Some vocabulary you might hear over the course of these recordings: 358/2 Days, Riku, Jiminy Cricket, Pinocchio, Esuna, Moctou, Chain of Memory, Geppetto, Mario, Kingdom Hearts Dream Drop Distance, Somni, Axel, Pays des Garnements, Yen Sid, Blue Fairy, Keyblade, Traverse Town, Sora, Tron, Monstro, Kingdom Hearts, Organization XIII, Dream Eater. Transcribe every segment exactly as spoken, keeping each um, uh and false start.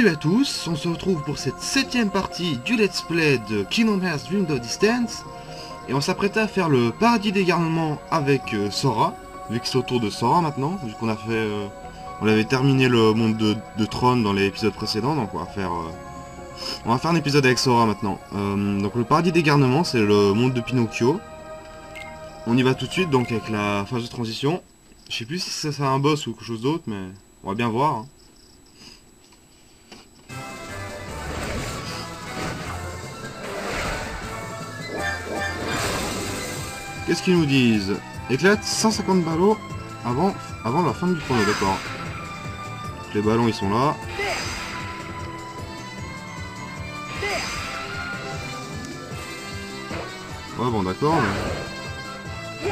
Salut à tous, on se retrouve pour cette septième partie du Let's Play de Kingdom Hearts Dream Drop Distance. Et on s'apprête à faire le paradis des garnements avec euh, Sora, vu que c'est au tour de Sora maintenant, vu qu'on a fait... Euh, on avait terminé le monde de, de Tron dans les épisodes précédents, donc on va faire... Euh, on va faire un épisode avec Sora maintenant. Euh, donc le paradis des garnements, c'est le monde de Pinocchio. On y va tout de suite, donc avec la phase de transition. Je sais plus si ça sera un boss ou quelque chose d'autre, mais on va bien voir, hein. Qu'est-ce qu'ils nous disent? Éclate cent cinquante ballons avant, avant la fin du chrono, d'accord. Les ballons ils sont là. Ouais bon d'accord. Mais...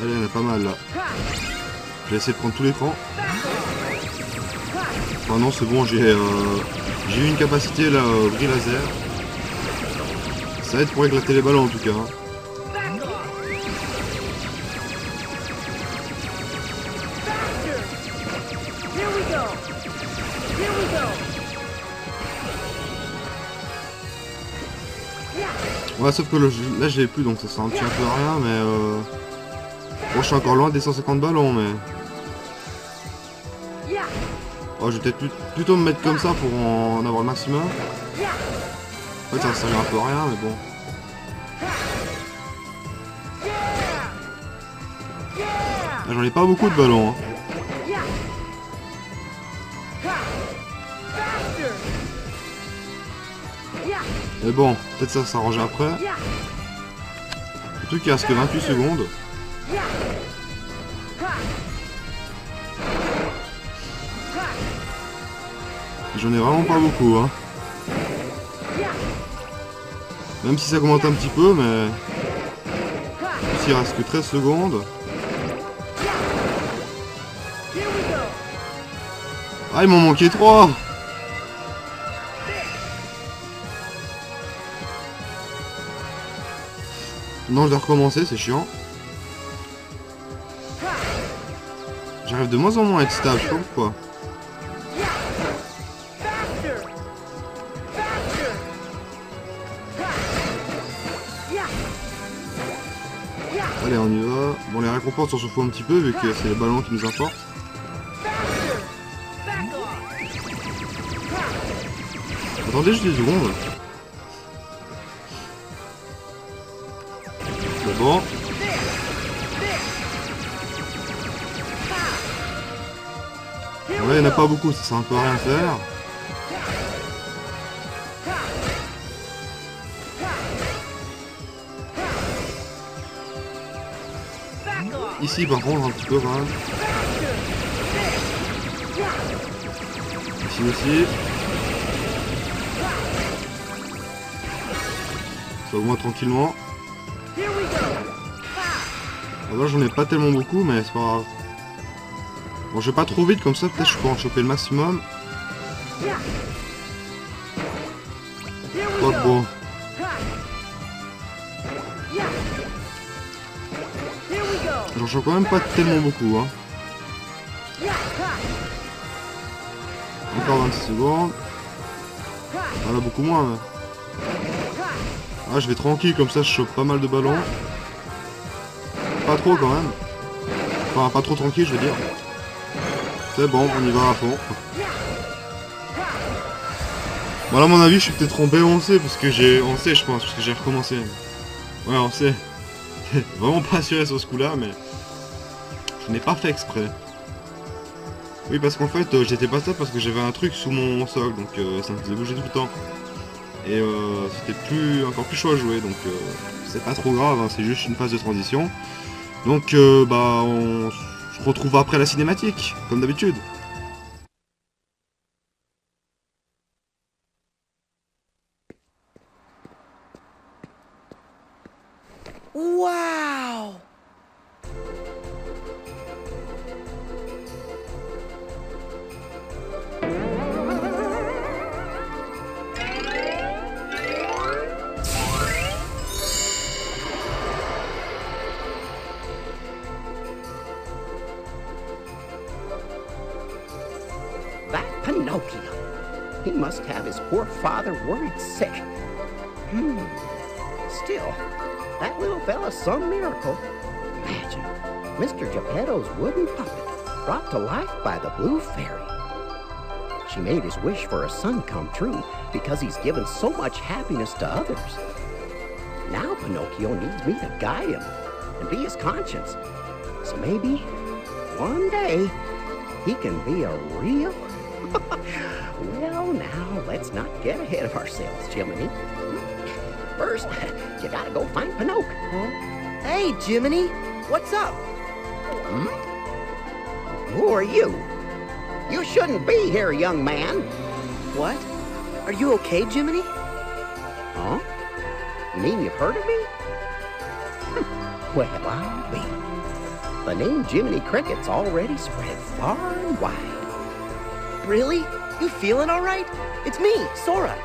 Allez, on a pas mal là. Je vais essayer de prendre tout l'écran. Enfin non c'est bon, j'ai... Euh... J'ai eu une capacité là, au gris laser. Ça aide pour éclater les ballons en tout cas. Ouais, sauf que le, là je l'ai plus donc ça sert un petit un peu à rien, mais euh... bon, je suis encore loin des cent cinquante ballons, mais... Oh, je vais peut-être plutôt me mettre comme ça pour en avoir le maximum. En fait, ça ne sert un peu à rien, mais bon. Ah, j'en ai pas beaucoup de ballons, hein. Mais bon, peut-être ça s'arrange après. Le truc, il reste que vingt-huit secondes. J'en ai vraiment pas beaucoup, hein. Même si ça augmente un petit peu, mais... S'il reste que treize secondes... Ah, il m'en manquait trois. Non, je dois recommencer, c'est chiant. J'arrive de moins en moins à être stable, je sais pas pourquoi. Allez, on y va. Bon, les récompenses, on se fout un petit peu, vu que c'est les ballons qui nous importent. Attendez juste des secondes. C'est bon. Ouais, il n'y en a pas beaucoup, ça sert un peu à rien faire. Ici par contre un petit peu quand même. Ici aussi. Ça augmente tranquillement. Alors là j'en ai pas tellement beaucoup mais c'est pas grave. Bon je vais pas trop vite comme ça peut-être je peux en choper le maximum. Oh bon. J'en chope quand même pas tellement beaucoup, hein. Encore vingt-six secondes. Voilà, beaucoup moins. Mais... Ah, je vais tranquille, comme ça je chope pas mal de ballons. Pas trop quand même. Enfin, pas trop tranquille, je veux dire. C'est bon, on y va à fond. Voilà, bon, à mon avis, je suis peut-être trompé, on sait, parce que j'ai... On sait, je pense, parce que j'ai recommencé. Ouais, on sait. Vraiment pas assuré sur ce coup-là, mais... Je n'ai pas fait exprès. Oui, parce qu'en fait, euh, j'étais pas stable parce que j'avais un truc sous mon sol, donc euh, ça me faisait bouger tout le temps. Et euh, c'était plus encore plus chaud à jouer, donc euh, c'est pas trop grave, hein, c'est juste une phase de transition. Donc, euh, bah, on se retrouve après la cinématique, comme d'habitude. Wow! Pinocchio. He must have his poor father worried sick. Hmm. Still, that little fella's some miracle. Imagine, Mister Geppetto's wooden puppet brought to life by the Blue Fairy. She made his wish for a son come true because he's given so much happiness to others. Now Pinocchio needs me to guide him and be his conscience. So maybe one day he can be a real... Well, now, let's not get ahead of ourselves, Jiminy. First, you gotta go find Pinocchio. Huh? Hey, Jiminy, what's up? Hmm? Who are you? You shouldn't be here, young man. What? Are you okay, Jiminy? Huh? You mean you've heard of me? Well, I'll be. The name Jiminy Cricket's already spread far and wide. Really? You feeling all right? It's me, Sora.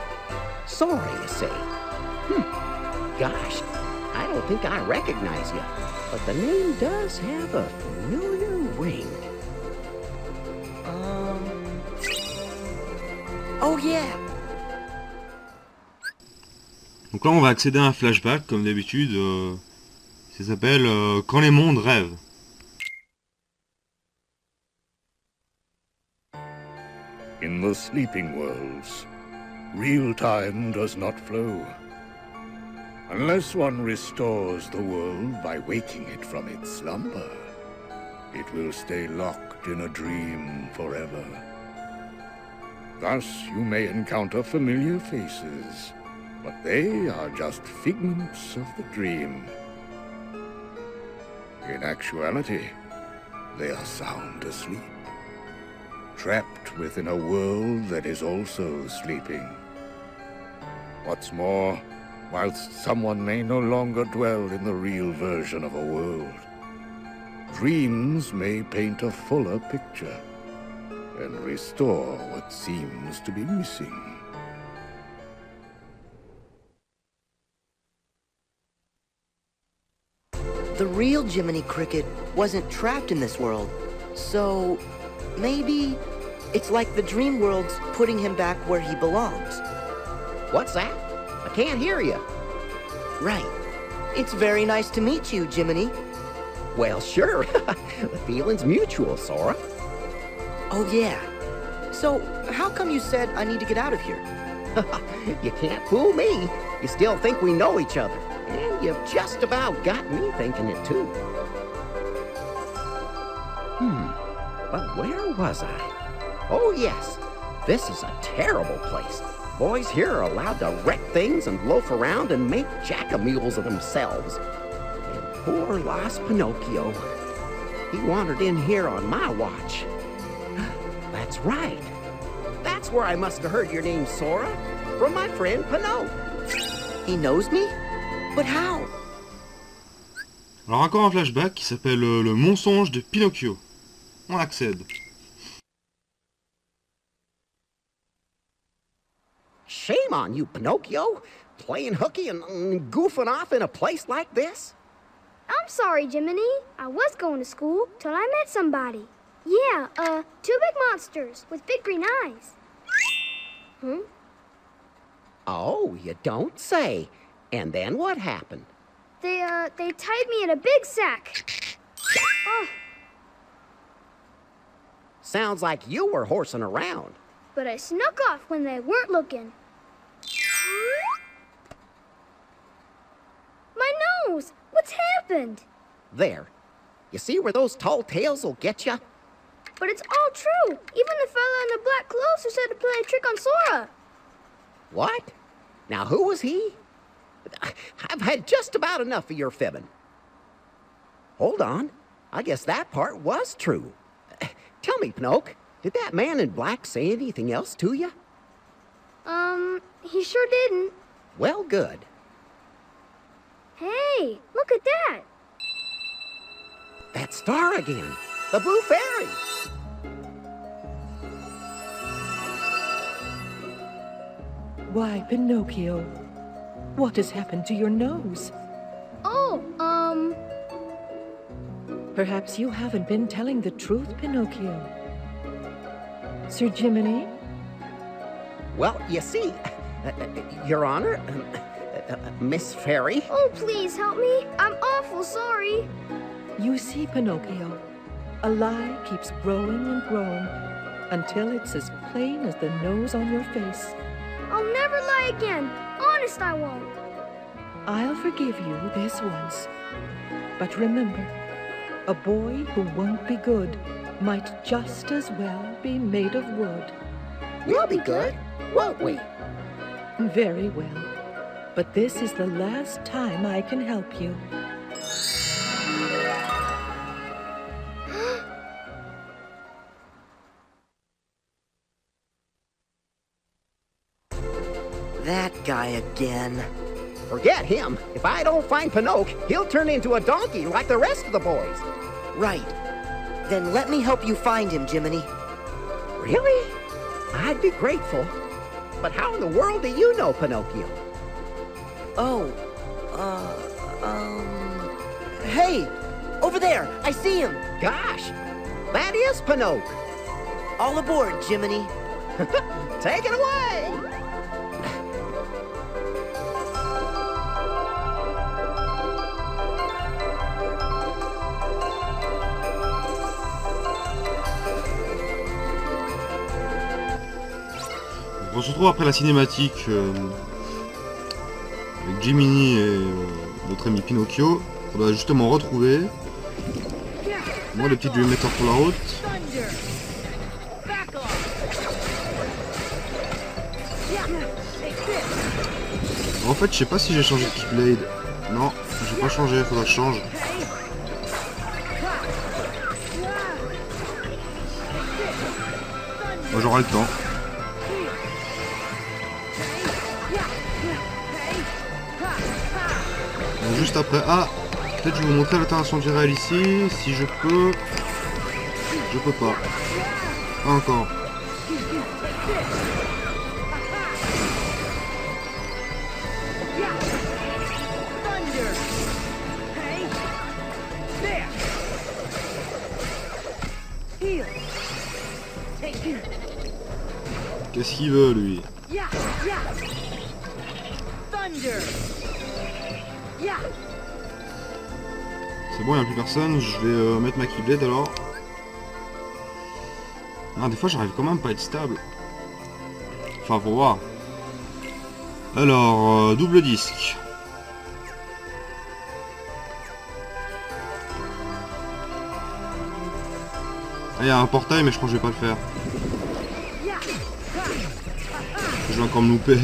Sora, you say? Hmm. Gosh, I don't think I recognize you. But the name does have a familiar ring. Um... Oh yeah! Donc là, on va accéder à un flashback, comme d'habitude. Euh, ça s'appelle euh, « Quand les mondes rêvent ». In the sleeping worlds, real time does not flow, unless one restores the world by waking it from its slumber. It will stay locked in a dream forever. Thus you may encounter familiar faces, but they are just figments of the dream. In actuality, they are sound asleep, trapped within a world that is also sleeping. What's more, whilst someone may no longer dwell in the real version of a world, dreams may paint a fuller picture and restore what seems to be missing. The real Jiminy Cricket wasn't trapped in this world, so... maybe it's like the dream world's putting him back where he belongs. What's that? I can't hear you. Right. It's very nice to meet you, Jiminy. Well, sure. The feeling's mutual, Sora. Oh, yeah. So, how come you said I need to get out of here? You can't fool me. You still think we know each other. And you've just about got me thinking it, too. Hmm. But where was I? Oh yes, this is a terrible place. Boys here are allowed to wreck things and loaf around and make jack-a-mules of themselves. And poor lost Pinocchio. He wandered in here on my watch. That's right. That's where I must have heard your name, Sora, from my friend Pinot. He knows me? But how? Alors encore un flashback qui s'appelle euh, le mensonge de Pinocchio. On accède. Shame on you, Pinocchio, playing hooky and um, goofing off in a place like this. I'm sorry, Jiminy. I was going to school till I met somebody. Yeah, uh, two big monsters with big green eyes. Hmm? Oh, you don't say. And then what happened? They, uh, they tied me in a big sack. Oh. Sounds like you were horsing around. But I snuck off when they weren't looking. My nose! What's happened? There. You see where those tall tales will get you? But it's all true. Even the fella in the black clothes who said to play a trick on Sora. What? Now who was he? I've had just about enough of your fibbing. Hold on. I guess that part was true. Tell me, Pinocchio, did that man in black say anything else to you? Um, he sure didn't. Well, good. Hey, look at that! That star again! The Blue Fairy! Why, Pinocchio, what has happened to your nose? Oh, um... Perhaps you haven't been telling the truth, Pinocchio. Sir Jiminy, Well, you see, uh, uh, Your Honor, uh, uh, Miss Fairy. Oh, please help me. I'm awful sorry. You see, Pinocchio, a lie keeps growing and growing until it's as plain as the nose on your face. I'll never lie again. Honest, I won't. I'll forgive you this once. But remember, a boy who won't be good might just as well be made of wood. We'll be good, won't we? Very well. But this is the last time I can help you. That guy again. Forget him. If I don't find Pinocchio, he'll turn into a donkey like the rest of the boys. Right. Then let me help you find him, Jiminy. Really? I'd be grateful. But how in the world do you know Pinocchio? Oh, uh, um... Hey! Over there! I see him! Gosh! That is Pinocchio! All aboard, Jiminy. Take it away! On se retrouve après la cinématique euh, avec Jiminy et euh, notre ami Pinocchio. On va justement retrouver moi le petit Dream Eater pour la route. En fait, je sais pas si j'ai changé de Keyblade. Non, j'ai pas changé, faudra que je change. Bon, j'aurai le temps. Juste après, ah, peut-être je vais vous montrer l'altération du réel ici, si je peux, je peux pas, pas encore. Qu'est-ce qu'il veut lui? C'est bon, il n'y a plus personne, je vais euh, mettre ma Keyblade alors. Non, des fois j'arrive quand même pas à être stable. Enfin, pour voir. Alors, euh, double disque. Ah, il y a un portail, mais je crois que je vais pas le faire. Je vais encore me louper.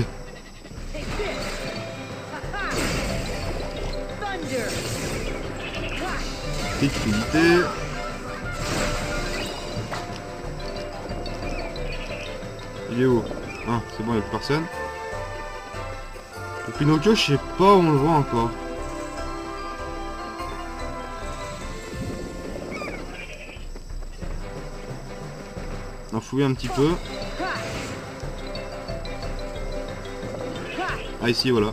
Fluidité. Il est où? Ah, c'est bon, il n'y a plus personne. Pour Pinocchio, je sais pas où on le voit encore. On fouille un petit peu. Ah, ici, voilà.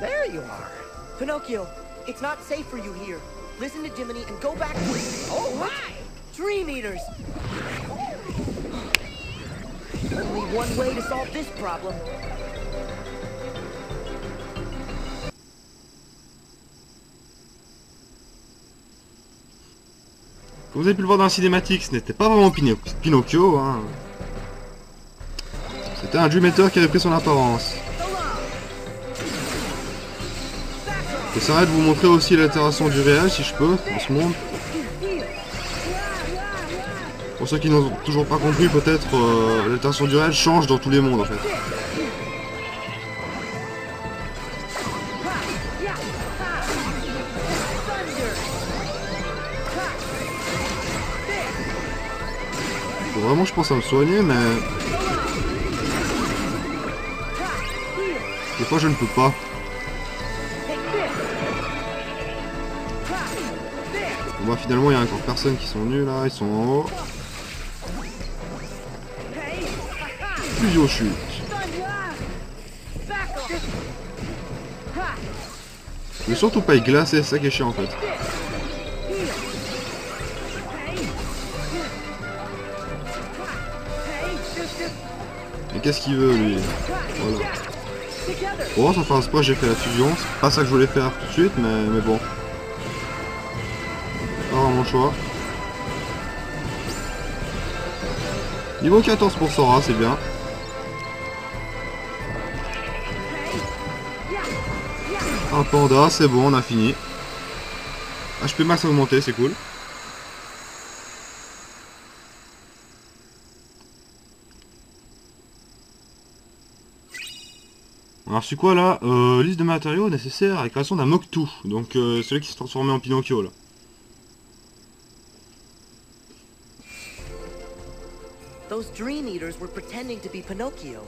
There you are. Pinocchio, it's not safe for you here. Listen to Jiminy and go back to... Oh, my! Dream Eaters! Only one way to solve this problem. Comme vous avez pu le voir dans la cinématique, ce n'était pas vraiment Pino Pinocchio, hein. C'était un Dream Eater qui avait pris son apparence. J'essaierai de vous montrer aussi l'altération du réel si je peux, en ce monde. Pour ceux qui n'ont toujours pas compris, peut-être euh, l'altération du réel change dans tous les mondes en fait. Faut vraiment, je pense à me soigner, mais... Des fois je ne peux pas. Bon, finalement il y a encore personne qui sont venus là, ils sont en haut. Fusion chute. Mais surtout pas y glacer, c'est ça qui est chiant en fait. qu'est-ce qu'il veut lui. Voilà. Bon, ça fait un spot, j'ai fait la fusion. C'est pas ça que je voulais faire tout de suite, mais, mais bon. Pas vraiment le choix. Niveau quatorze pour Sora, c'est bien. Un panda, c'est bon, on a fini. H P max augmenté, c'est cool. On a reçu quoi là, euh, liste de matériaux nécessaires à la création d'un Moctou. Donc euh, celui qui se transformait en Pinocchio là. Those Dream Eaters were pretending to be Pinocchio.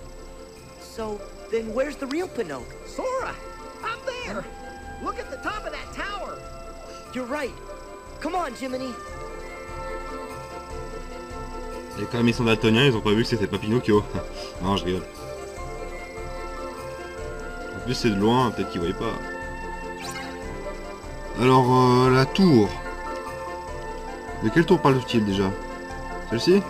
So then where's the real Pinocchio? Sora, I'm there. Look at the top of that tower. You're right. Come on, Jiminy. Et comme ils sont daltoniens, ils ont pas vu que c'était pas Pinocchio. Non, je rigole. En plus c'est de loin, peut-être qu'ils voyaient pas. Alors euh, la tour. De quelle tour parle-t-il déjà? Celle-ci?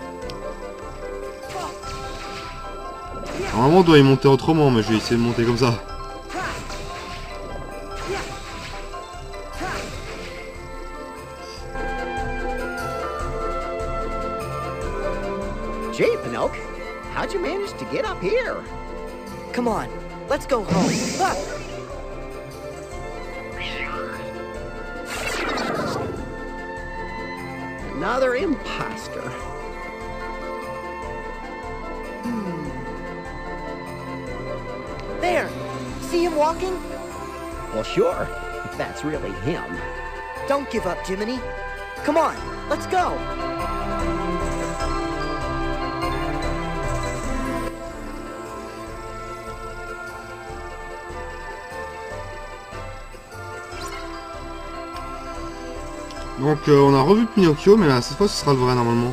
Normalement on doit y monter autrement, mais je vais essayer de monter comme ça. Gee, Pinocchio, how'd you manage to get up here? Come on, let's go home. Ah! Another imposter. There! See him walking? Well, sure, if that's really him. Don't give up, Jiminy. Come on, let's go! Donc, euh, on a revu Pinocchio, mais là, cette fois, ce sera le vrai, normalement.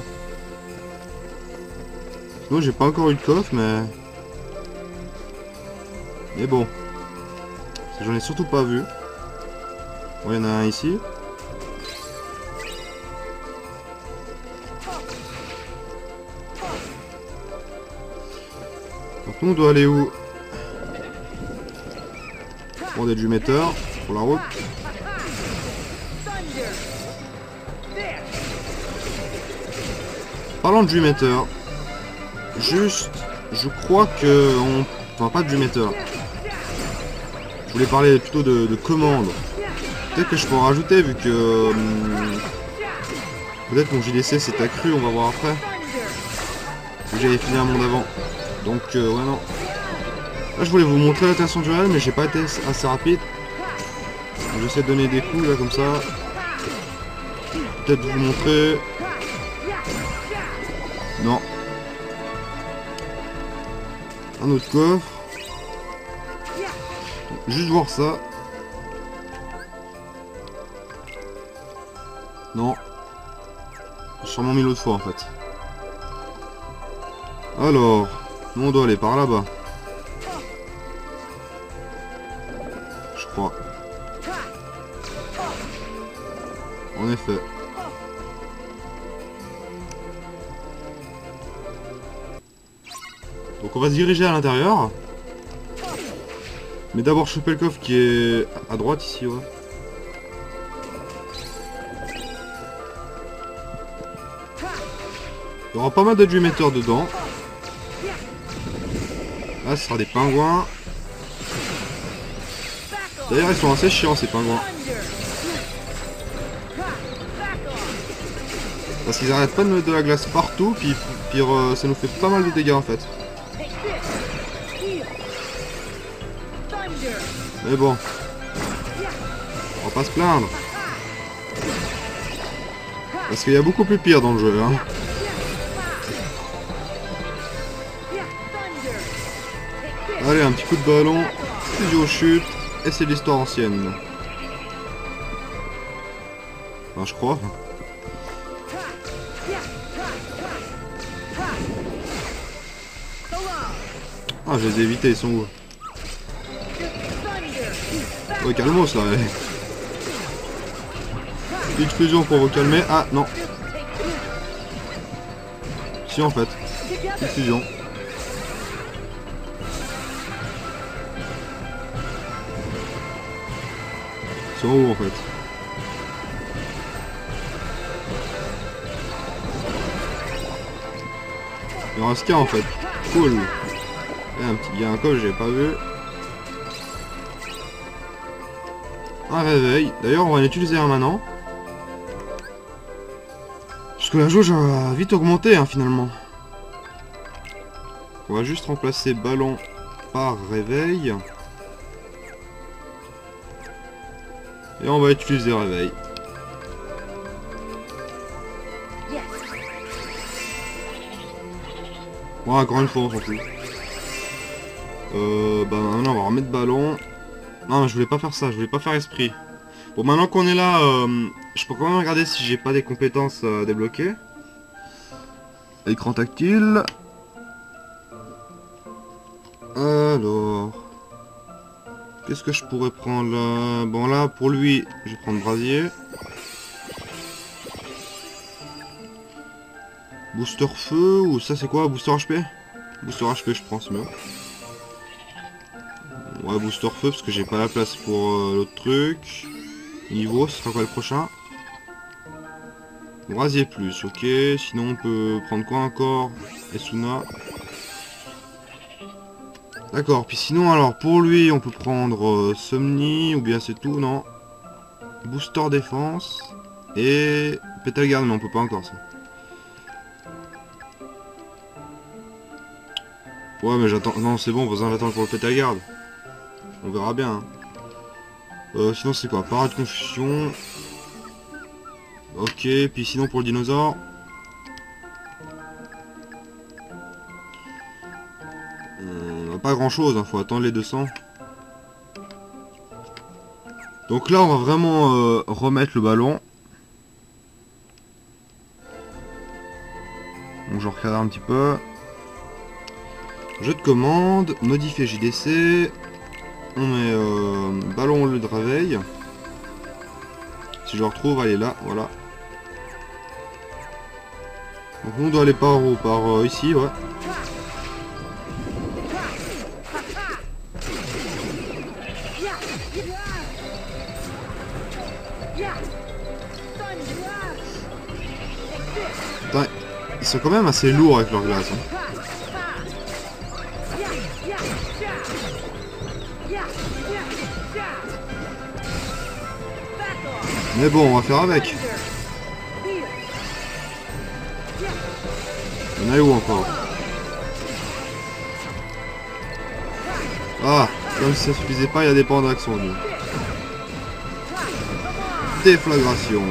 Sinon, j'ai pas encore eu de coffre, mais... Mais bon, j'en ai surtout pas vu. Bon, il y en a un ici. Donc nous on doit aller où? Prendre des jumetteurs pour la route. Parlant de jumetteurs, juste, je crois que on, enfin pas de jumetteurs. Je voulais parler plutôt de, de commandes. Peut-être que je peux en rajouter vu que... Euh, peut-être mon J D C s'est accru, on va voir après. J'avais fini un monde avant. Donc euh, ouais non. Là je voulais vous montrer l'attention duel mais j'ai pas été assez rapide. J'essaie de donner des coups là comme ça. Peut-être vous montrer... Non. Un autre coffre. Juste voir ça. Non. J'ai sûrement mis l'autre fois en fait. Alors, nous on doit aller par là-bas. Je crois. En effet. Donc on va se diriger à l'intérieur. Mais d'abord choper le coffre qui est à droite ici, ouais. Il y aura pas mal d'adjumetteurs dedans. Là ce sera des pingouins. D'ailleurs ils sont assez chiants ces pingouins. Parce qu'ils arrêtent pas de mettre de la glace partout, puis, puis euh, ça nous fait pas mal de dégâts en fait. Mais bon, on va pas se plaindre. Parce qu'il y a beaucoup plus pire dans le jeu, hein. Allez, un petit coup de ballon, fusil aux chutes, et c'est de l'histoire ancienne. Enfin, je crois. Ah, je les ai évités, ils sont où? Ouais, calmos là, ouais. Petite fusion pour vous calmer. Ah non. Si en fait. Petite fusion. en haut en fait. Il reste qu'un en fait. Cool. Il y a un petit gars, un coffre, j'ai pas vu. Un réveil. D'ailleurs on va l'utiliser un maintenant. Parce que la jauge a vite augmenté hein, finalement. On va juste remplacer ballon par réveil. Et on va utiliser réveil. Ouais, encore une fois on s'en fout. Euh, bah maintenant on va remettre ballon. Non, je voulais pas faire ça, je voulais pas faire esprit. Bon, maintenant qu'on est là, euh, je peux quand même regarder si j'ai pas des compétences euh, débloquées. Écran tactile. Alors... Qu'est-ce que je pourrais prendre là? Bon là, pour lui, je vais prendre brasier. Booster feu, ou ça c'est quoi? Booster H P? Booster H P je prends, c'est mieux. Ouais, booster feu parce que j'ai pas la place pour euh, l'autre truc. Niveau, ce sera quoi le prochain? Brasier plus, ok. Sinon on peut prendre quoi encore? Esuna. D'accord, puis sinon alors pour lui on peut prendre euh, Somni ou bien c'est tout, non? Booster défense et Pétale Garde, mais on peut pas encore ça. Ouais mais j'attends, non c'est bon, vous en attendez pour le Pétale Garde. On verra bien. Hein. Euh, sinon c'est quoi? Parade confusion. Ok, puis sinon pour le dinosaure. Pas grand chose, hein, faut attendre les deux cents. Donc là on va vraiment euh, remettre le ballon. Donc je regarde un petit peu. Jeu de commande, modifier J D C. On met euh, ballon au lieu de réveil. Si je le retrouve, allez là, voilà. Donc on doit aller par où? Par euh, ici, ouais. Ils sont quand même assez lourds avec leur glace. Hein. Mais bon, on va faire avec. On est où encore? Ah, comme si ça suffisait pas, il y a des pandas qui sont venus. Déflagration.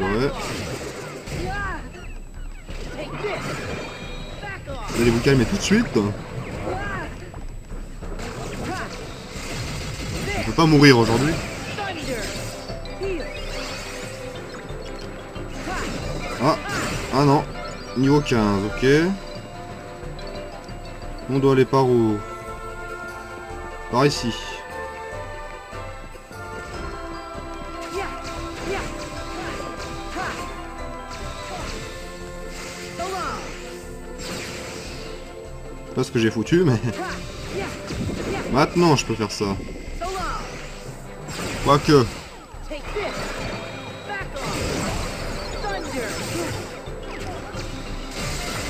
Ouais. Vous allez vous calmer tout de suite. On peut pas mourir aujourd'hui. Ah, ah non. Niveau quinze, ok. On doit aller par où? Par ici. Pas ce que j'ai foutu, mais maintenant je peux faire ça. Quoique.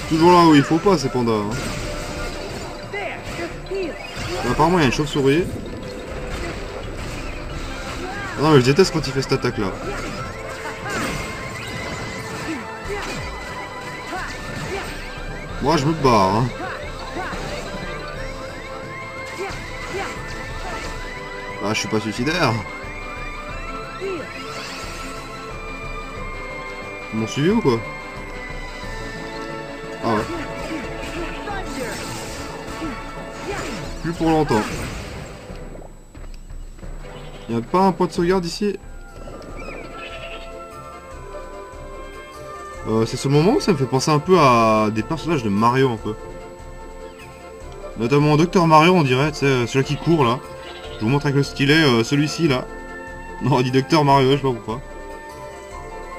Toujours là où il faut pas ces pandas. Hein. Apparemment il y a une chauve-souris. Ah non mais je déteste quand il fait cette attaque là. Moi je me barre. Hein. Ah, je suis pas suicidaire. Ils m'ont suivi ou quoi? Ah ouais. Plus pour longtemps. Y a pas un point de sauvegarde ici? Euh, c'est ce moment où ça me fait penser un peu à des personnages de Mario un peu. Notamment Docteur Mario on dirait, tu sais, celui qui court là. Je vous montre avec le stylet, euh, celui-ci là. Non, on dit Docteur Mario, je sais pas pourquoi.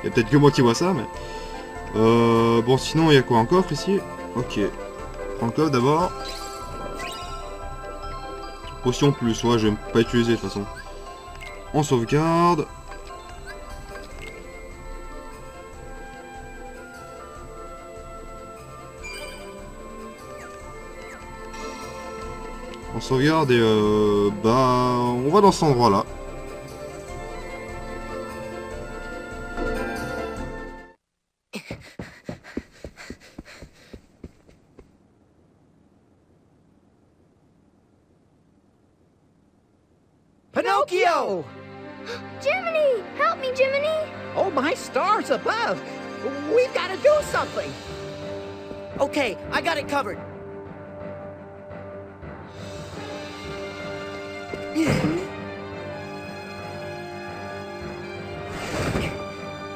Il y a peut-être que moi qui vois ça, mais... Euh, bon, sinon, il y a quoi? Un coffre ici? Ok. prends le coffre d'abord. Potion plus, ouais, je vais pas utiliser de toute façon. On sauvegarde. On sauvegarde et euh, bah on va dans cet endroit là. Pinocchio! Jiminy! Help me, Jiminy! Oh, my stars above! We've got to do something! Okay, I got it covered.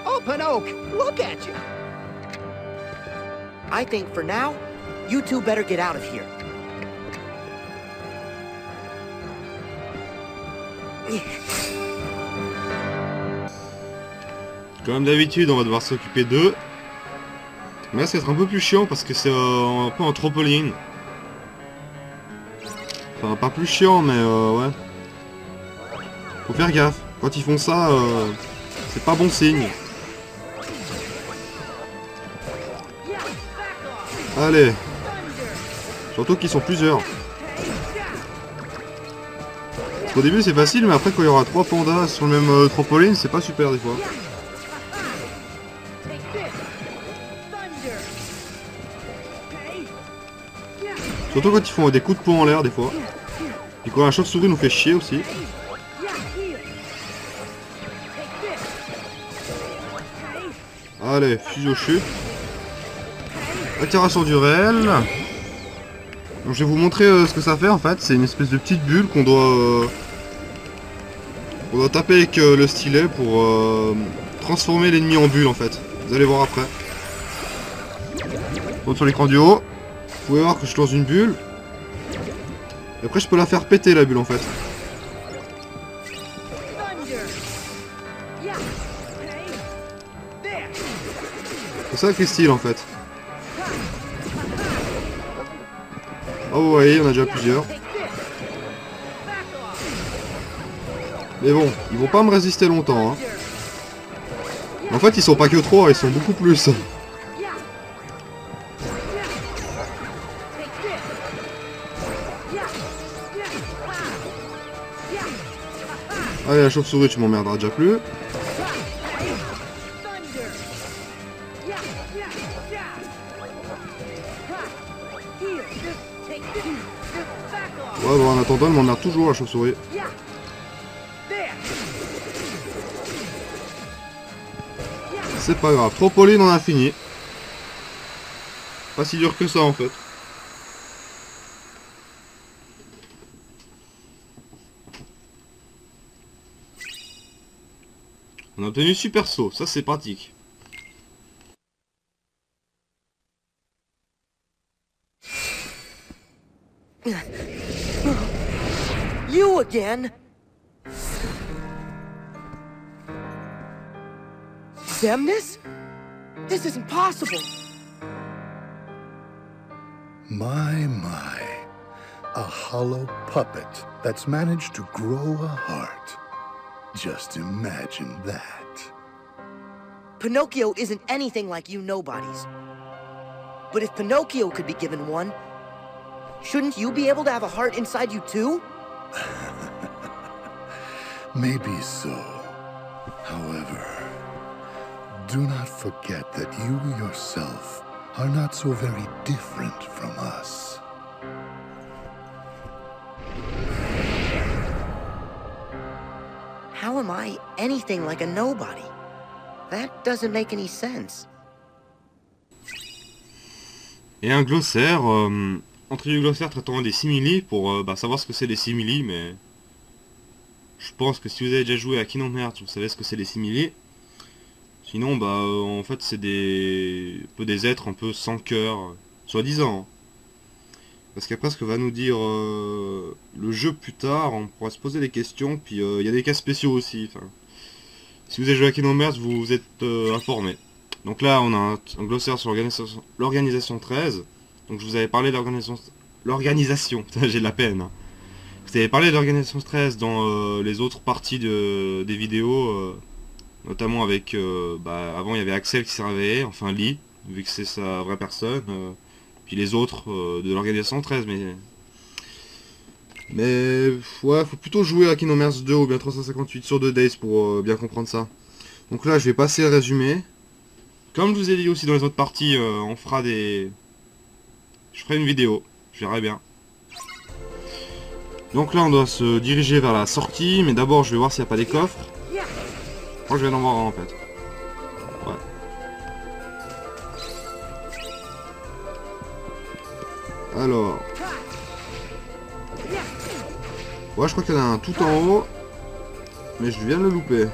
Oh, Pinocchio, look at you! I think for now, you two better get out of here. Comme d'habitude, on va devoir s'occuper d'eux. Mais là, ça va être un peu plus chiant parce que c'est euh, un peu en trampoline. Enfin, pas plus chiant, mais euh, ouais. Faut faire gaffe. Quand ils font ça, euh, c'est pas bon signe. Allez. Surtout qu'ils sont plusieurs. Au début c'est facile, mais après quand il y aura trois pandas sur le même euh, trampoline, c'est pas super des fois. Surtout quand ils font des coups de poing en l'air des fois. Et quand la chauve-souris nous fait chier aussi. Allez, fusil au chute. Atterrissage du réel. Donc je vais vous montrer euh, ce que ça fait en fait. C'est une espèce de petite bulle qu'on doit... Euh... On doit taper avec euh, le stylet pour euh, transformer l'ennemi en bulle en fait. Vous allez voir après. Donc sur l'écran du haut, vous pouvez voir que je suis dans une bulle. Et après je peux la faire péter la bulle en fait. C'est ça avec les styles en fait. Ah vous voyez, on a déjà plusieurs. Mais bon, ils vont pas me résister longtemps. Hein. En fait, ils sont pas que trois, ils sont beaucoup plus. Allez, la chauve-souris, tu m'emmerderas déjà plus. Ouais, bon, en attendant, elle m'emmerde toujours, la chauve-souris. C'est pas grave, trampoline on a fini. Pas si dur que ça en fait. On a obtenu super saut, ça c'est pratique. You again. Damn this? This isn't possible. My, my. A hollow puppet that's managed to grow a heart. Just imagine that. Pinocchio isn't anything like you nobodies. But if Pinocchio could be given one, shouldn't you be able to have a heart inside you too? Maybe so. However... Do not forget that you yourself are not so very different from us. How am I anything like a nobody? That doesn't make any sense. Et un glossaire, euh, entre du glossaire traitant des simili pour euh, bah, savoir ce que c'est les simili, mais je pense que si vous avez déjà joué à Kingdom Hearts, vous savez ce que c'est les simili. Sinon, bah, euh, en fait, c'est des un peu des êtres un peu sans cœur, soi-disant. Parce qu'après, ce que va nous dire euh, le jeu plus tard, on pourra se poser des questions, puis il euh, y a des cas spéciaux aussi. Fin. Si vous avez joué à Kingdom Hearts, vous vous êtes euh, informé. Donc là, on a un, un glossaire sur l'organisation treize, Donc je vous avais parlé d'organisation... L'organisation, j'ai de la peine. Hein. Je vous avais parlé d'organisation treize dans euh, les autres parties de, des vidéos. Euh, notamment avec... Euh, bah, avant il y avait Axel qui s'est réveillé, enfin Lee, vu que c'est sa vraie personne. Euh, puis les autres euh, de l'organisation treize, mais... Mais ouais, faut plutôt jouer à Kingdom Hearts deux ou bien trois cent cinquante-huit sur deux Days pour euh, bien comprendre ça. Donc là je vais passer le résumé. Comme je vous ai dit aussi dans les autres parties, euh, on fera des... Je ferai une vidéo, je verrai bien. Donc là on doit se diriger vers la sortie, mais d'abord je vais voir s'il n'y a pas des coffres. Je crois que je vais en voir un en fait. Ouais. Alors... Ouais, je crois qu'il y en a un tout en haut, mais je viens de le louper.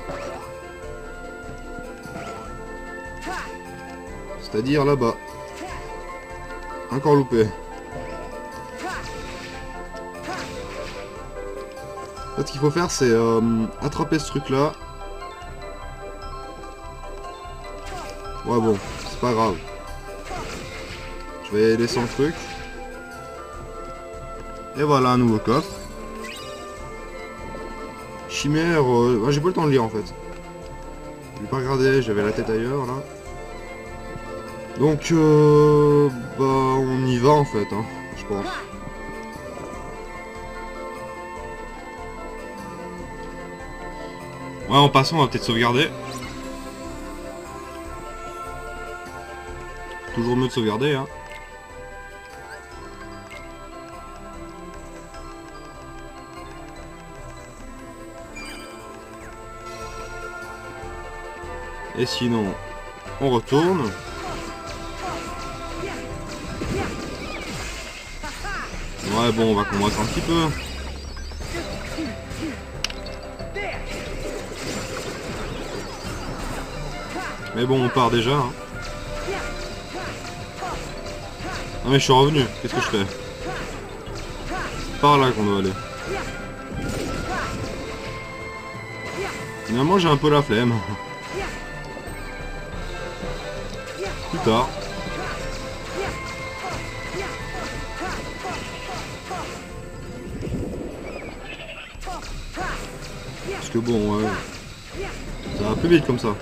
C'est-à-dire là-bas. Encore loupé. En fait, ce qu'il faut faire, c'est euh, attraper ce truc-là. Ouais, bon, c'est pas grave. Je vais aller sans le truc. Et voilà un nouveau coffre. Chimère, euh... ouais, j'ai pas le temps de lire en fait. Je vais pas regarder, j'avais la tête ailleurs là. Donc euh... bah on y va en fait, hein, je pense. Ouais, en passant on va peut-être sauvegarder. Toujours mieux de sauvegarder, hein. Et sinon, on retourne. Ouais, bon, on va combattre un petit peu. Mais bon, on part déjà. Hein. Ah mais je suis revenu, qu'est-ce que je fais? C'est par là qu'on doit aller. Finalement, j'ai un peu la flemme. Plus tard. Parce que bon, ouais. Ça va plus vite comme ça.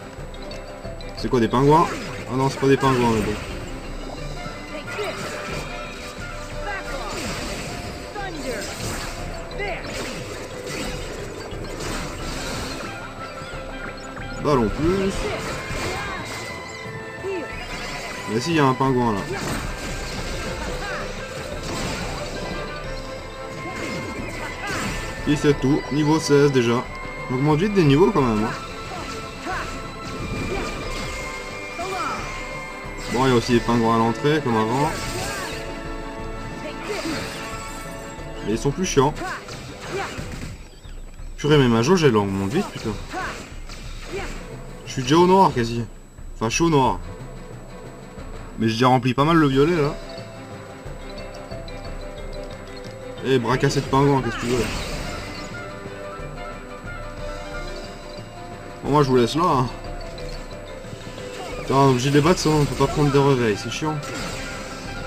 C'est quoi, des pingouins? Ah non, c'est pas des pingouins, mais bon. Ballon plus. Mais si, il y a un pingouin là. Et c'est tout, niveau seize déjà. On augmente vite des niveaux quand même. Hein. Bon, il y a aussi des pingouins à l'entrée comme avant. Mais ils sont plus chiants. Purée, mais ma jauge elle augmente vite putain. Je suis déjà au noir quasi. Enfin, je suis au noir. Mais j'ai déjà rempli pas mal le violet là. Eh, bras cassés de pingouin, qu'est-ce que tu veux là? Bon, moi je vous laisse là. Hein. Putain, on est obligé de les battre, ça, on peut pas prendre des réveils, c'est chiant.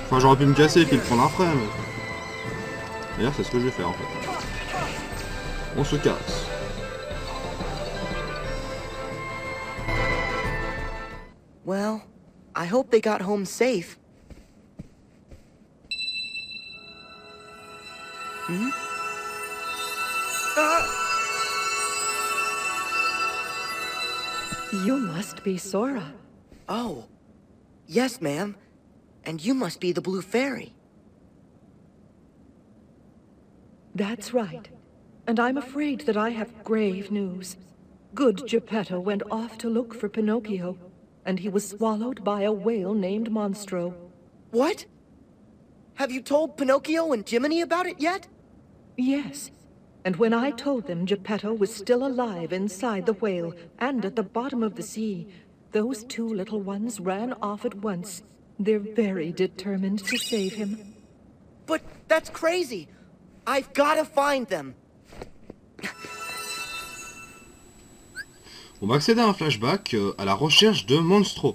Enfin, j'aurais pu me casser et puis le prendre après, mais... D'ailleurs, c'est ce que je vais faire en fait. On se casse. Well... I hope they got home safe. Hmm? Ah! You must be Sora. Oh. Yes, ma'am. And you must be the Blue Fairy. That's right. And I'm afraid that I have grave news. Good Geppetto went off to look for Pinocchio. And he was swallowed by a whale named Monstro. What? Have you told Pinocchio and Jiminy about it yet? Yes. And when I told them Geppetto was still alive inside the whale and at the bottom of the sea, those two little ones ran off at once. They're very determined to save him. But that's crazy. I've got to find them. On va accéder à un flashback euh, à la recherche de Monstro.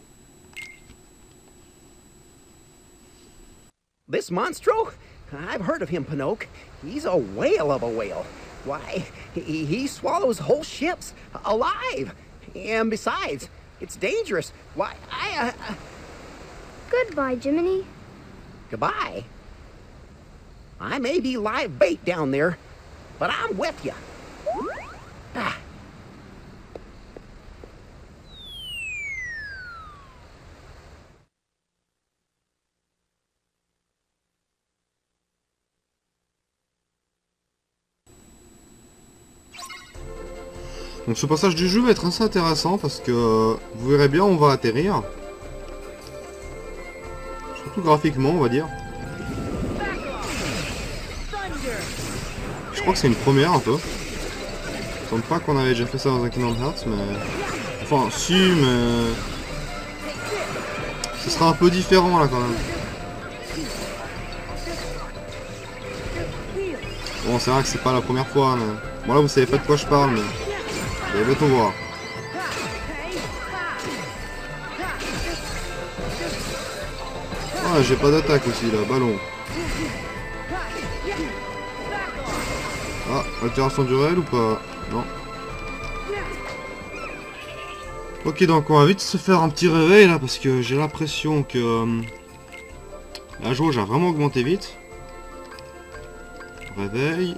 This Monstro? I've heard of him, Pinocchio. He's a whale of a whale. Why, he, he swallows whole ships, alive. And besides, it's dangerous. Why, I... Uh, uh... Goodbye, Jiminy. Goodbye? I may be live bait down there, but I'm with you. Ah. Donc ce passage du jeu va être assez intéressant parce que vous verrez bien où on va atterrir. Surtout graphiquement, on va dire. Je crois que c'est une première un peu. Je ne pense pas qu'on avait déjà fait ça dans un Kingdom Hearts, mais... Enfin, si, mais... Ce sera un peu différent là quand même. Bon, c'est vrai que c'est pas la première fois, mais... Bon là, vous savez pas de quoi je parle, mais... Et va tout voir. Ah, j'ai pas d'attaque aussi là, ballon. Ah, altération du réel ou pas? Non. Ok, donc on va vite se faire un petit réveil là parce que j'ai l'impression que euh, la jauge a vraiment augmenté vite. Réveil.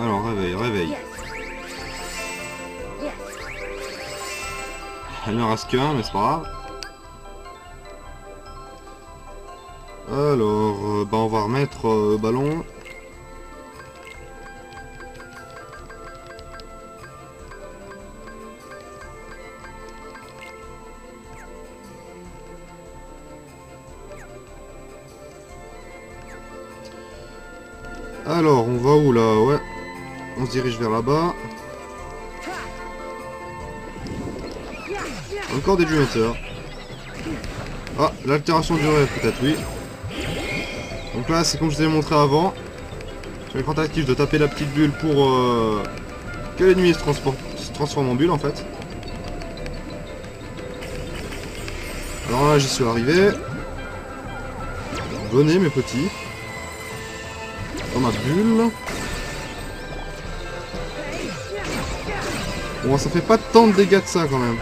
Alors, réveille, réveille. Il n'en reste qu'un, mais c'est pas grave. Alors, euh, bah on va remettre euh, ballon. Alors, on va où là? Ouais. On se dirige vers là-bas. Encore des duetteurs. Ah, l'altération du rêve peut-être, oui. Donc là, c'est comme je vous ai montré avant. Sur l'écran tactile, je dois taper la petite bulle pour euh, que l'ennemi se, se transforme en bulle en fait. Alors là, j'y suis arrivé. Venez mes petits. Dans ma bulle. Bon, ça fait pas tant de dégâts de ça quand même.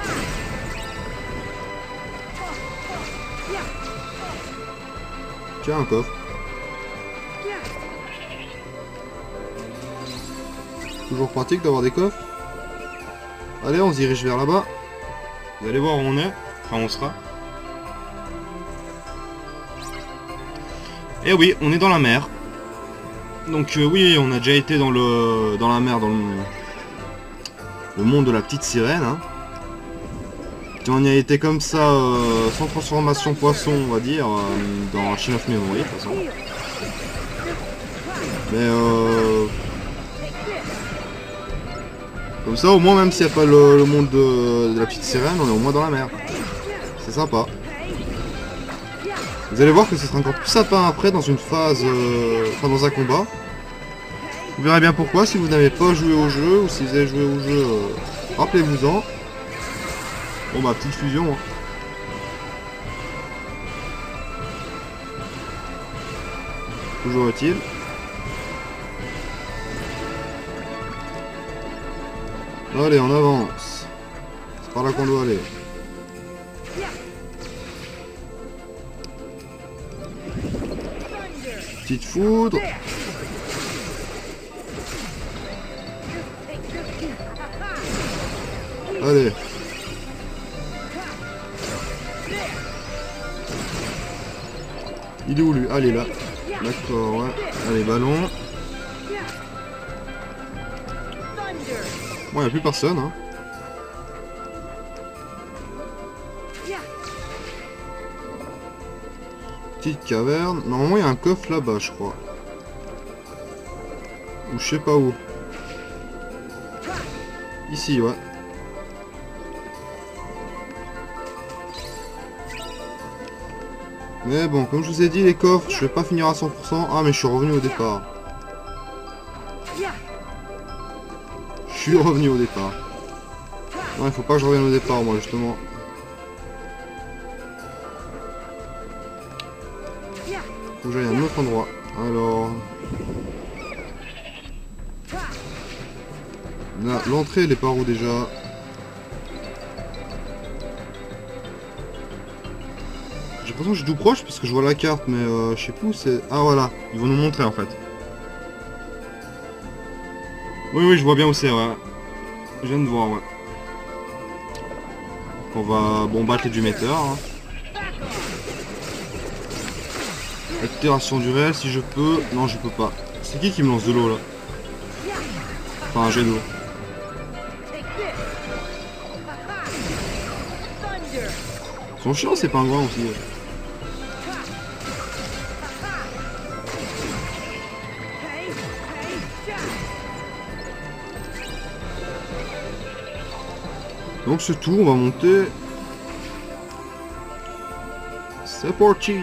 Tiens, un coffre. Toujours pratique d'avoir des coffres. Allez, on se dirige vers là-bas. Vous allez voir où on est. Enfin, on sera. Et oui, on est dans la mer. Donc euh, oui, on a déjà été dans le dans la mer, dans le... Le monde de la petite sirène, hein. Et on y a été comme ça, euh, sans transformation poisson, on va dire, euh, dans Chain of Memory, de toute façon. Mais euh... Comme ça, au moins, même s'il n'y a pas le, le monde de, de la petite sirène, on est au moins dans la mer. C'est sympa. Vous allez voir que ce sera encore plus sympa après, dans une phase... Euh, enfin, dans un combat. Vous verrez bien pourquoi, si vous n'avez pas joué au jeu, ou si vous avez joué au jeu, euh, rappelez-vous-en. Bon bah, petite fusion. Hein. Toujours utile. Allez, on avance. C'est par là qu'on doit aller. Petite foudre. Allez. Il est où lui? Allez là. D'accord, ouais. Allez, ballon. Bon, il n'y a plus personne, hein. Petite caverne. Normalement, il y a un coffre là-bas, je crois. Ou je sais pas où. Ici, ouais. Mais bon, comme je vous ai dit, les coffres, je vais pas finir à cent pour cent. Ah, mais je suis revenu au départ. Je suis revenu au départ. Non, il faut pas que je revienne au départ, moi, justement. faut que j'aille à un autre endroit. Alors... Là, l'entrée elle est par où déjà? J'ai l'impression que je suis tout proche parce que je vois la carte mais euh, je sais plus où c'est... Ah voilà, ils vont nous montrer en fait. Oui oui je vois bien où c'est, ouais. Je viens de voir, ouais. On va bon battre les du metteur. Hein. Altération du réel si je peux. Non je peux pas. C'est qui qui me lance de l'eau là? Enfin un jet d'eau. Ils sont chiants ces pingouins aussi. Donc ce tour on va monter. C'est parti.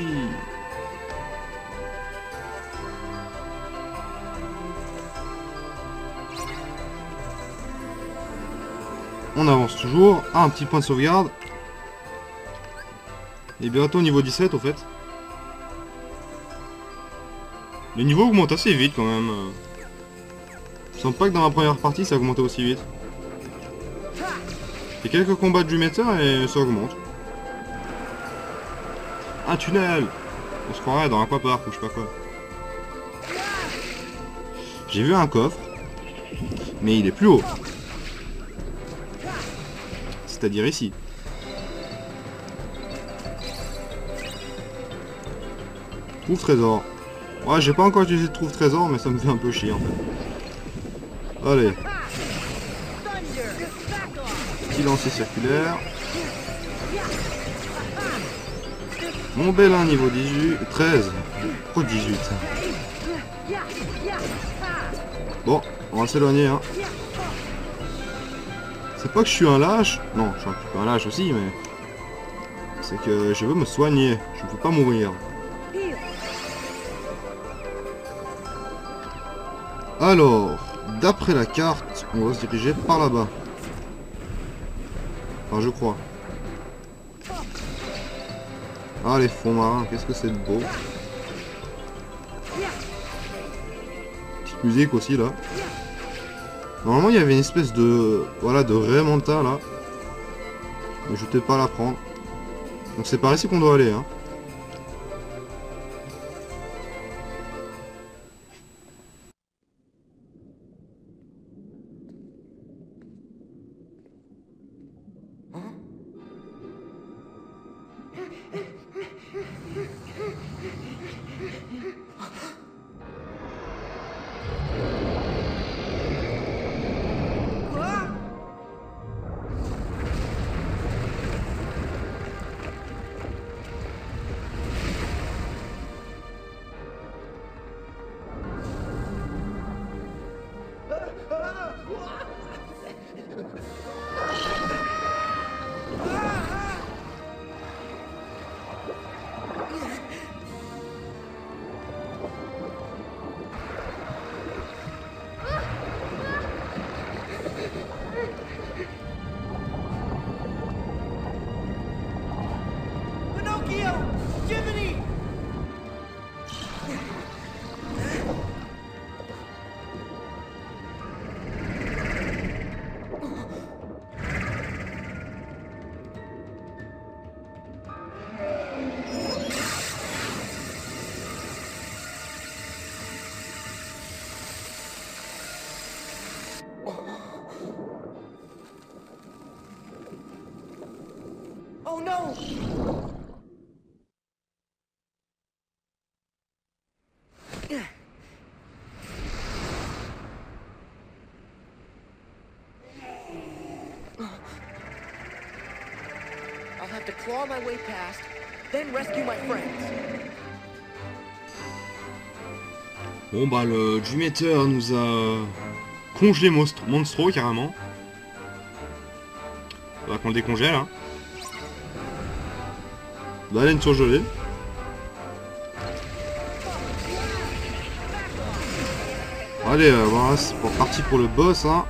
On avance toujours. Ah, un petit point de sauvegarde. Et bientôt niveau dix-sept au fait. Les niveaux augmentent assez vite quand même. Je sens pas que dans ma première partie ça augmentait aussi vite. Et quelques combats du metteur et ça augmente. Un tunnel. On se croirait dans un aquapark ou je sais pas quoi. J'ai vu un coffre. Mais il est plus haut. C'est-à-dire ici. Trouve trésor. Ouais j'ai pas encore utilisé de trouve trésor mais ça me fait un peu chier en fait. Allez. Petit lancer circulaire. Mon Bélin niveau dix-huit, treize. Oh dix-huit. Bon, on va s'éloigner hein. C'est pas que je suis un lâche. Non, je suis un petit peu un lâche aussi, mais... C'est que je veux me soigner. Je ne veux pas mourir. Alors, d'après la carte, on va se diriger par là-bas. Enfin, je crois. Ah, les fonds marins, qu'est-ce que c'est de beau. Petite musique aussi, là. Normalement, il y avait une espèce de... Voilà, de Raymanta, là. Mais je vais peut-être pas la prendre. Donc c'est par ici qu'on doit aller, hein. To claw my way past, then rescue my friends. Bon bah le Dream Eater nous a congelé Monstro, Monstro carrément. Faudra qu'on le décongèle hein. Baleine surgelée. Allez euh, voilà c'est parti pour le boss hein.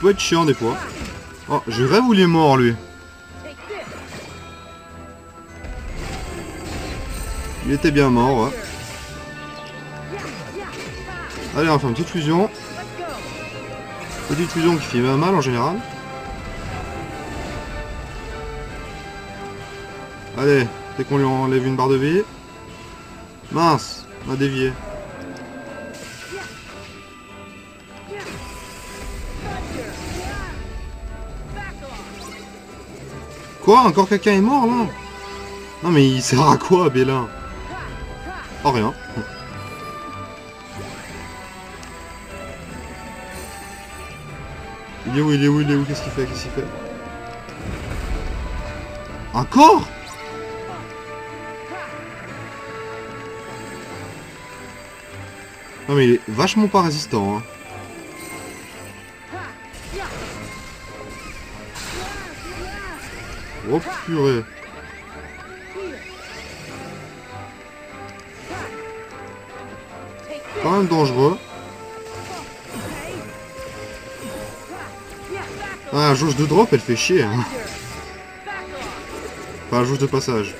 Peut être chiant des fois. Oh, je rêve où il est mort lui. Il était bien mort. Ouais. Allez, on va faire une petite fusion. Petite fusion qui fait mal en général. Allez, dès qu'on lui enlève une barre de vie. Mince, on a dévié. Quoi? Encore quelqu'un est mort là? Non mais il sert à quoi Bélin? Oh rien. Il est où? Il est où? Il est où? Qu'est-ce qu'il fait? Qu'est-ce qu'il fait? Encore? Non mais il est vachement pas résistant hein. Oh purée. Quand même dangereux. Ah, la jauge de drop, elle fait chier. Hein. Enfin, la jauge de passage.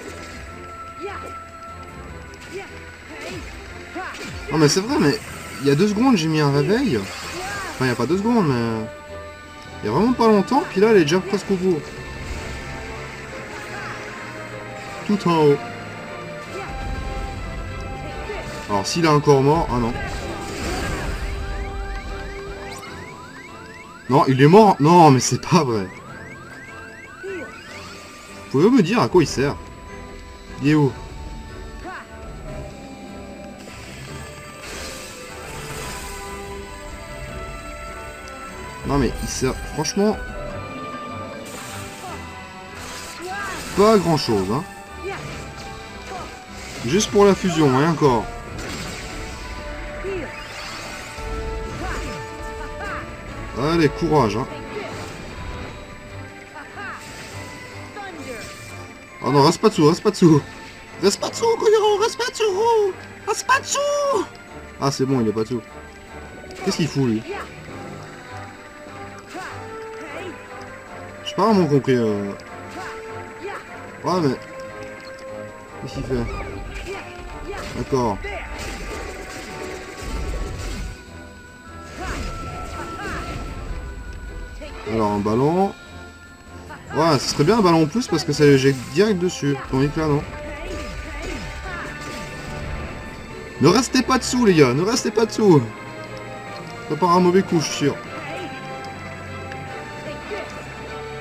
Non mais c'est vrai, mais il y a deux secondes, j'ai mis un réveil. Enfin, il n'y a pas deux secondes, mais... Il n'y a vraiment pas longtemps, puis là, elle est déjà presque au bout. Tout en haut. Alors s'il a encore mort... Ah non. Non, il est mort... Non, mais c'est pas vrai. Vous pouvez me dire à quoi il sert? Il est où? Non mais il sert... Franchement... Pas grand chose, hein. Juste pour la fusion, rien encore. Allez, courage, hein. Oh non, reste pas dessous, reste pas dessous. Reste pas dessous, Koyoro, reste pas dessous. Reste pas dessous. Ah, c'est bon, il est pas dessous. Qu'est-ce qu'il fout, lui? J'ai pas vraiment compris. Euh... Ouais, mais... Qu'est-ce qu'il fait? D'accord. Alors un ballon. Ouais, ce serait bien un ballon en plus parce que ça le jette direct dessus. Tandis que là, non. Ne restez pas dessous les gars, ne restez pas dessous. Ça part un mauvais coup, je suis sûr.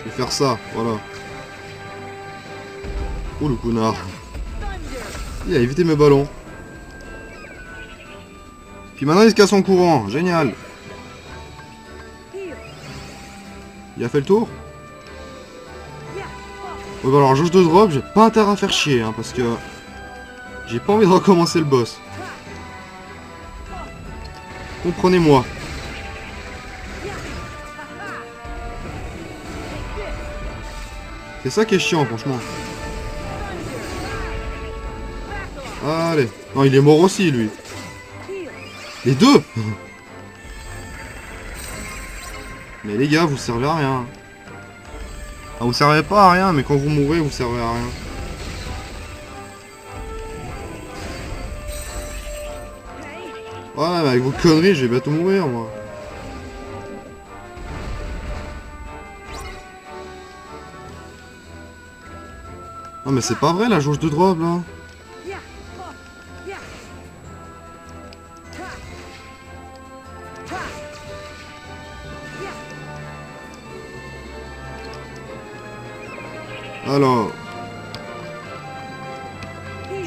Je vais faire ça, voilà. Oh le connard. Il a évité mes ballons. Puis maintenant il se casse en courant, génial. Il a fait le tour. Ouais bah alors jauge de drop, j'ai pas intérêt à faire chier hein, parce que j'ai pas envie de recommencer le boss. Comprenez-moi. C'est ça qui est chiant franchement. Allez. Non il est mort aussi lui. Les deux. Mais les gars, vous servez à rien. Ah, vous servez pas à rien, mais quand vous mourrez, vous servez à rien. Ouais, mais avec vos conneries, je vais bientôt mourir, moi. Non, mais c'est pas vrai, la jauge de drop, là. Alors,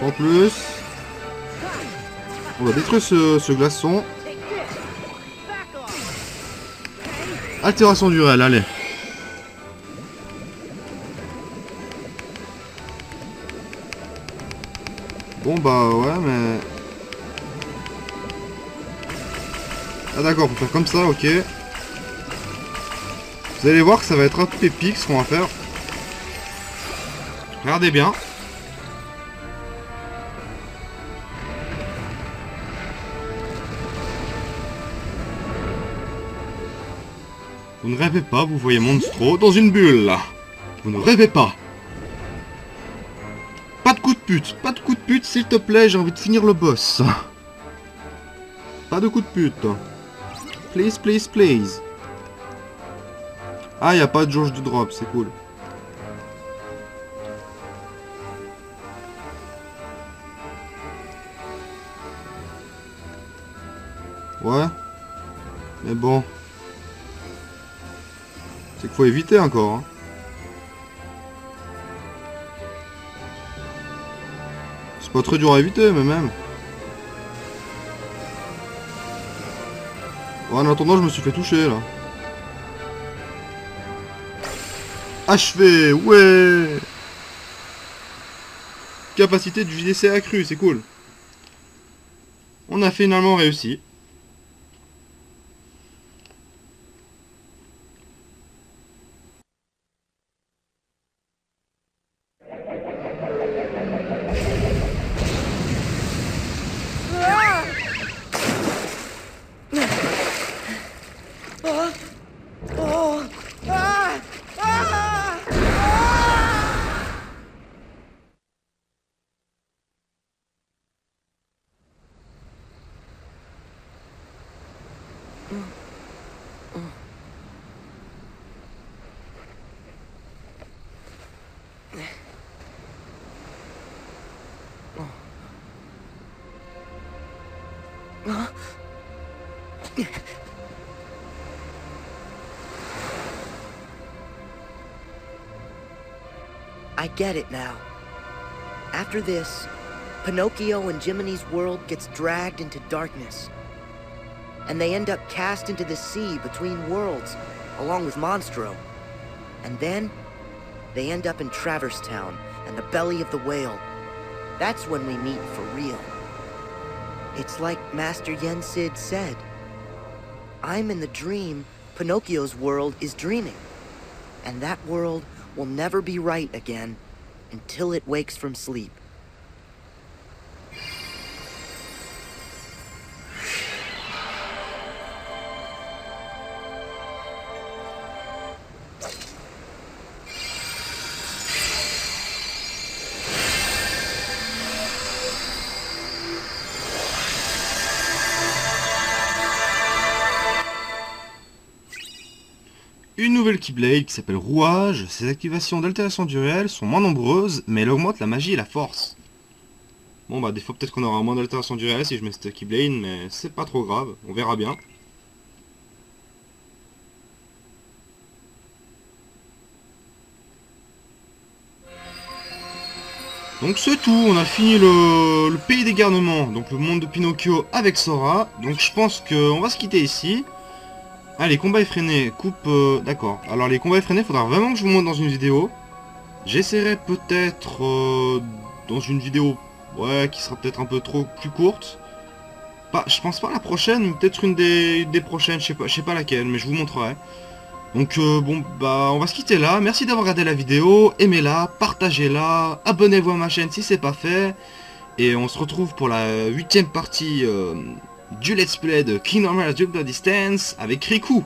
en plus, on va détruire ce, ce glaçon. Altération du réel, allez. Bon bah ouais mais... Ah d'accord, pour faire comme ça, ok. Vous allez voir que ça va être un pépique ce qu'on va faire. Regardez bien. Vous ne rêvez pas, vous voyez Monstro dans une bulle. Vous ne rêvez pas. Pas de coup de pute, pas de coup de pute s'il te plaît, j'ai envie de finir le boss. Pas de coup de pute. Please, please, please. Ah, il n'y a pas de jauge de drop, c'est cool. Ouais. Mais bon. C'est qu'il faut éviter encore. Hein. C'est pas très dur à éviter, mais même. En attendant, je me suis fait toucher, là. Achevé, ouais. Capacité du J D C accrue, c'est cool. On a finalement réussi. I get it now. After this, Pinocchio and Jiminy's world gets dragged into darkness. And they end up cast into the sea between worlds, along with Monstro. And then, they end up in Traverse Town and the belly of the whale. That's when we meet for real. It's like Master Yen Sid said. I'm in the dream, Pinocchio's world is dreaming. And that world will never be right again until it wakes from sleep. Une nouvelle Keyblade qui s'appelle Rouage. Ses activations d'altération du réel sont moins nombreuses, mais elle augmente la magie et la force. Bon bah des fois peut-être qu'on aura moins d'altération du réel si je mets cette Keyblade, mais c'est pas trop grave, on verra bien. Donc c'est tout, on a fini le, le Pays des Garnements, donc le monde de Pinocchio avec Sora. Donc je pense qu'on va se quitter ici. Ah, les combats effrénés, coupe... Euh, d'accord. Alors, les combats effrénés, faudra vraiment que je vous montre dans une vidéo. J'essaierai peut-être euh, dans une vidéo ouais, qui sera peut-être un peu trop plus courte. Pas, je pense pas la prochaine, mais peut-être une des, des prochaines, je sais pas, je sais pas laquelle, mais je vous montrerai. Donc, euh, bon, bah, on va se quitter là. Merci d'avoir regardé la vidéo, aimez-la, partagez-la, abonnez-vous à ma chaîne si c'est pas fait. Et on se retrouve pour la huitième partie... Euh, du let's play de Kingdom Hearts Dream Drop Distance avec Riku.